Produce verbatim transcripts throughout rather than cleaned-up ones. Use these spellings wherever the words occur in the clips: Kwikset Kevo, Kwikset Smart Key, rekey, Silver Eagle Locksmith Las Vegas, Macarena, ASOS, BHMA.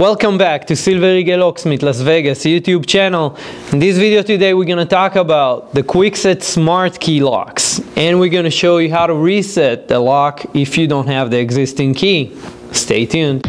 Welcome back to Silver Eagle Locksmith Las Vegas YouTube channel. In this video today we're going to talk about the Kwikset Smart Key locks, and we're going to show you how to reset the lock if you don't have the existing key. Stay tuned.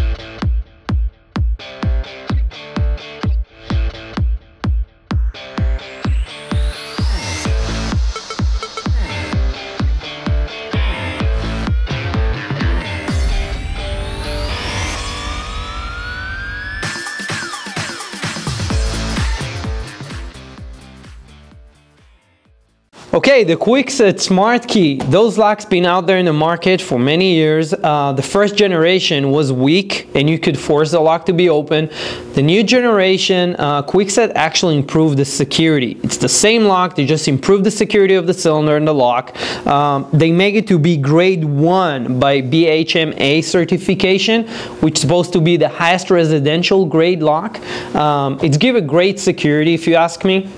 Okay, the Kwikset Smart Key, those locks been out there in the market for many years. Uh, the first generation was weak and you could force the lock to be open. The new generation, uh, Kwikset actually improved the security. It's the same lock, they just improved the security of the cylinder and the lock. Um, they make it to be grade one by B H M A certification, which is supposed to be the highest residential grade lock. Um, it's given great security if you ask me.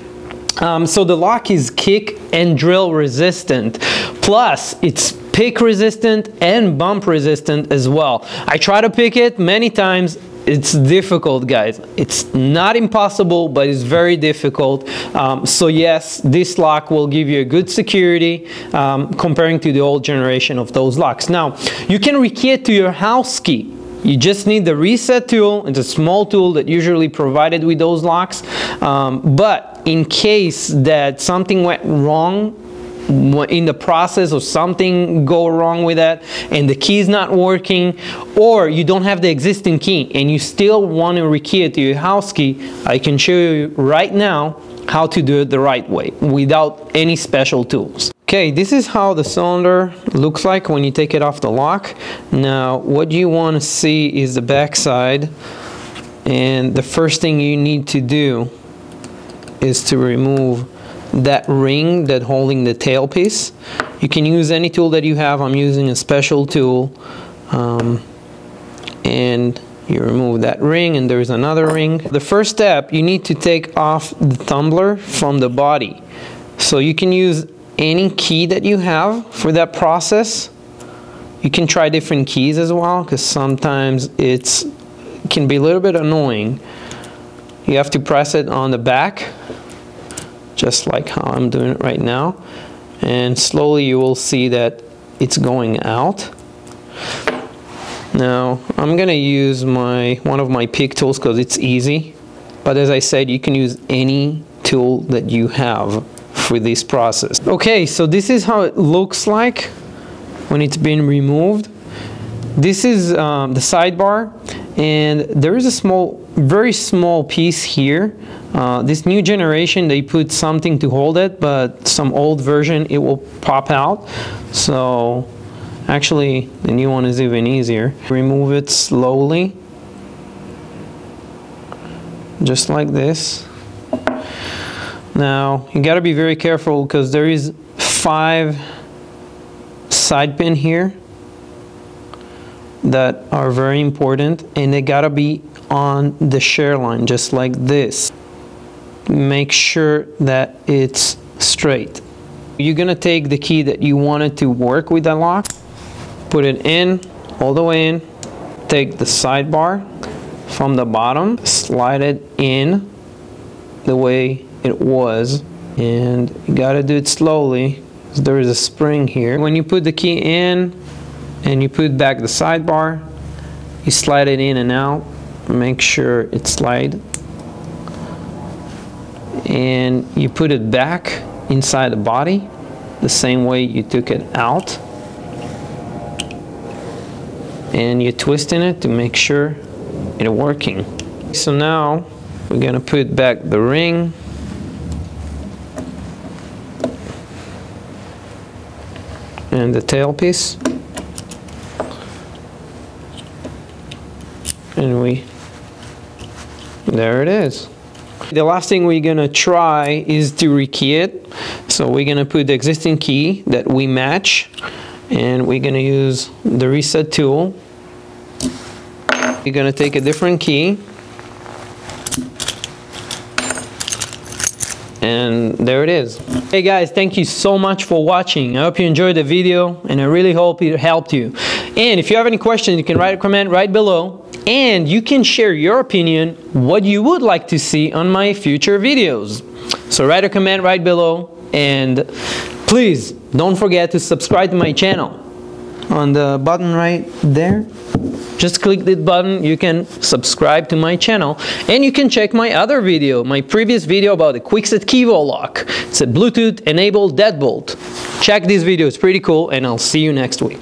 Um, so the lock is kick and drill resistant, plus it's pick resistant and bump resistant as well. I try to pick it many times. It's difficult, guys. It's not impossible, but it's very difficult. Um, so yes, this lock will give you a good security um, comparing to the old generation of those locks. Now, you can rekey it to your house key. You just need the reset tool. It's a small tool that usually provided with those locks. Um, but in case that something went wrong in the process or something go wrong with that and the key is not working, or you don't have the existing key and you still want to rekey it to your house key, I can show you right now how to do it the right way without any special tools. Okay, this is how the cylinder looks like when you take it off the lock. Now, what you want to see is the back side, and the first thing you need to do is to remove that ring that's holding the tailpiece. You can use any tool that you have. I'm using a special tool, um, and you remove that ring, and there's another ring. The first step, you need to take off the tumbler from the body. So you can use any key that you have for that process. You can try different keys as well, because sometimes it's can be a little bit annoying. You have to press it on the back, just like how I'm doing it right now, and slowly you will see that it's going out. Now I'm gonna use my one of my pick tools because it's easy, but as I said, you can use any tool that you have for this process. Okay, so this is how it looks like when it's been removed. This is um, the sidebar, and there is a small, very small piece here. Uh, this new generation, they put something to hold it, but some old version, it will pop out. So actually, the new one is even easier. Remove it slowly, just like this. Now, you gotta be very careful because there is five side pin here that are very important, and they gotta be on the shear line, just like this. Make sure that it's straight. You're gonna take the key that you wanted to work with the lock, put it in, all the way in, take the sidebar from the bottom, slide it in the way it was, and you gotta do it slowly. There is a spring here. When you put the key in and you put back the sidebar, you slide it in and out, make sure it slide, and you put it back inside the body the same way you took it out, and you're twisting it to make sure it's working. So now we're gonna put back the ring, and the tailpiece, and we, there it is. The last thing we're gonna try is to rekey it. So we're gonna put the existing key that we match, and we're gonna use the reset tool. You're gonna take a different key, and there it is. Hey guys, thank you so much for watching. I hope you enjoyed the video, and I really hope it helped you. And if you have any questions, you can write a comment right below. and you can share your opinion what you would like to see on my future videos. So write a comment right below, and please don't forget to subscribe to my channel. On the button right there, just click that button, you can subscribe to my channel, and you can check my other video, my previous video about the Kwikset Kevo lock. It's a Bluetooth enabled deadbolt. Check this video, it's pretty cool, and I'll see you next week.